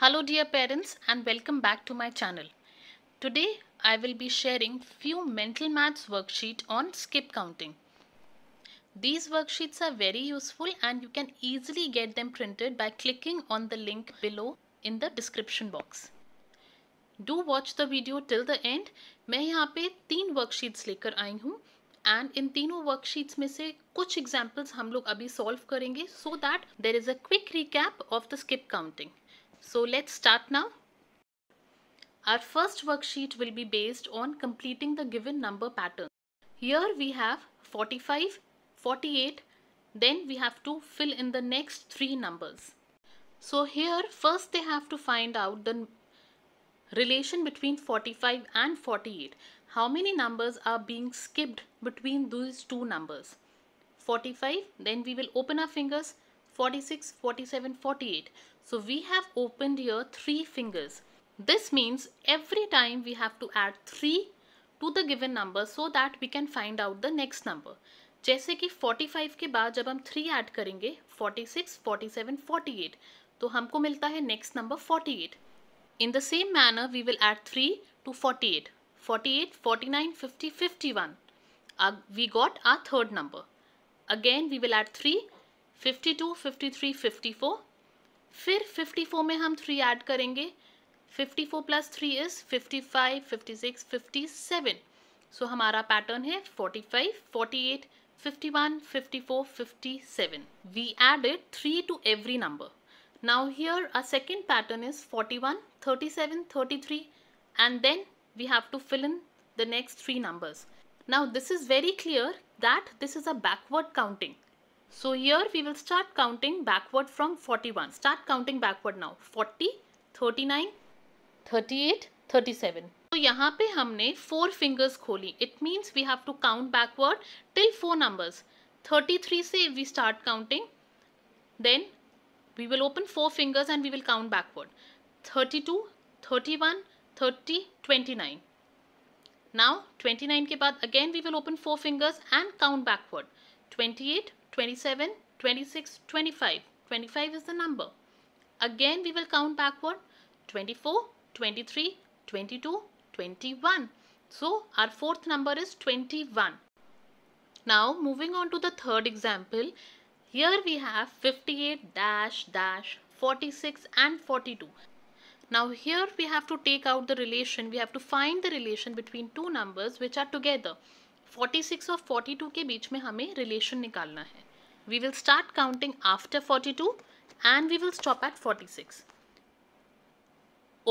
Hello dear parents, and welcome back to my channel. Today I will be sharing few mental maths worksheet on skip counting. These worksheets are very useful and you can easily get them printed by clicking on the link below in the description box. Do watch the video till the end. मैं यहाँ पे 3 worksheets लेकर आई हूँ and इन तीनों worksheets में से कुछ examples हम लोग अभी solve करेंगे so that there is a quick recap of the skip counting. So let's start now. Our first worksheet will be based on completing the given number pattern. Here we have 45, 48, then we have to fill in the next 3 numbers. So here first they have to find out the relation between 45 and 48. How many numbers are being skipped between these 2 numbers? 45, then we will open our fingers. 46, 47, 48. So we have opened here 3 fingers. This means every time we have to add 3 to the given number so that we can find out the next number. जैसे कि 45 के बाद जब हम 3 add करेंगे 46, 47, 48 तो हमको मिलता है next number 48. In the same manner we will add 3 to 48. 48, 49, 50, 51. We got our third number. Again we will add 3. 52, 53, 54. फिर 54 में हम 3 ऐड करेंगे. 54 plus 3 is 55, 56, 57. So हमारा पैटर्न है 45, 48, 51, 54, 57. We added 3 to every number. Now here our second pattern is 41, 37, 33, and then we have to fill in the next 3 numbers. Now this is very clear that this is a backward counting. So here we will start counting backward from 41. Start counting backward now. 40, 39, 38, 37. So यहाँ पे हमने 4 fingers खोली. It means we have to count backward till 4 numbers. 33 से we start counting. Then we will open 4 fingers and we will count backward. 32, 31, 30, 29. Now 29 के बाद again we will open 4 fingers and count backward. 28. 27, 26, 25. 25 is the number. Again we will count backward. 24, 23, 22, 21. So our fourth number is 21. Now moving on to the third example. Here we have 58 dash dash 46 and 42. Now here we have to take out the relation. We have to find the relation between 2 numbers which are together. 46 और 42 के बीच में हमें relation निकालना है. We will start counting after 42 and we will stop at 46.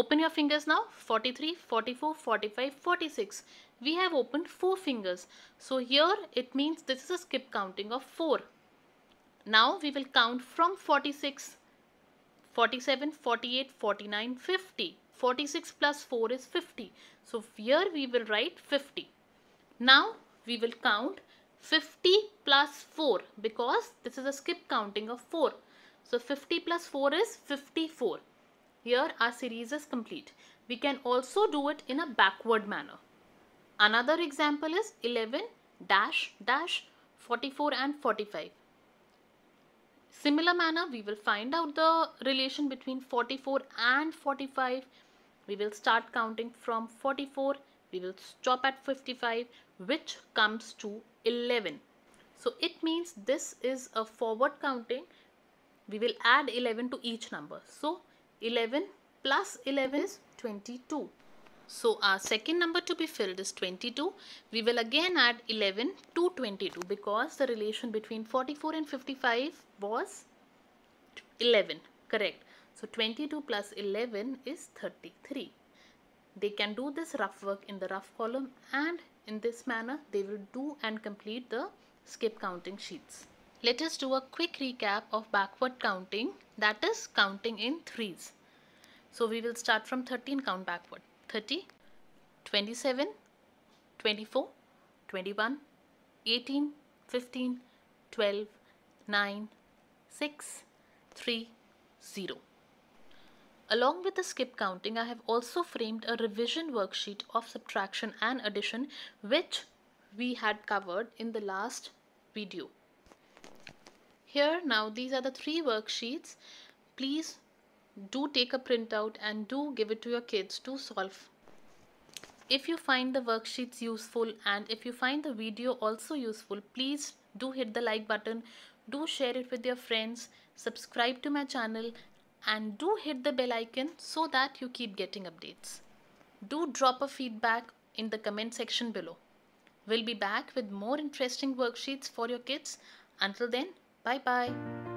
Open your fingers now. 43, 44, 45, 46. We have opened 4 fingers. So here it means this is a skip counting of 4. Now we will count from 46, 47, 48, 49, 50. 46 plus 4 is 50. So here we will write 50. Now we will count 50 plus 4 because this is a skip counting of 4. So 50 plus 4 is 54. Here our series is complete. We can also do it in a backward manner. Another example is 11 dash dash 44 and 45. Similar manner we will find out the relation between 44 and 45. We will start counting from 44. We will stop at 55, which comes to 11. So it means this is a forward counting. We will add 11 to each number. So 11 plus 11 is 22. So our second number to be filled is 22. We will again add 11 to 22 because the relation between 44 and 55 was 11. Correct. So 22 plus 11 is 33. They can do this rough work in the rough column, and in this manner they will do and complete the skip counting sheets. Let us do a quick recap of backward counting, that is counting in 3s. So we will start from 30 and count backward. 30, 27, 24, 21, 18, 15, 12, 9, 6, 3, 0. Along with the skip counting, I have also framed a revision worksheet of subtraction and addition which we had covered in the last video. Here now these are the 3 worksheets. Please do take a printout and do give it to your kids to solve. If you find the worksheets useful and if you find the video also useful, please do hit the like button, do share it with your friends, subscribe to my channel and do hit the bell icon so that you keep getting updates. Do drop a feedback in the comment section below. We'll be back with more interesting worksheets for your kids. Until then, bye bye.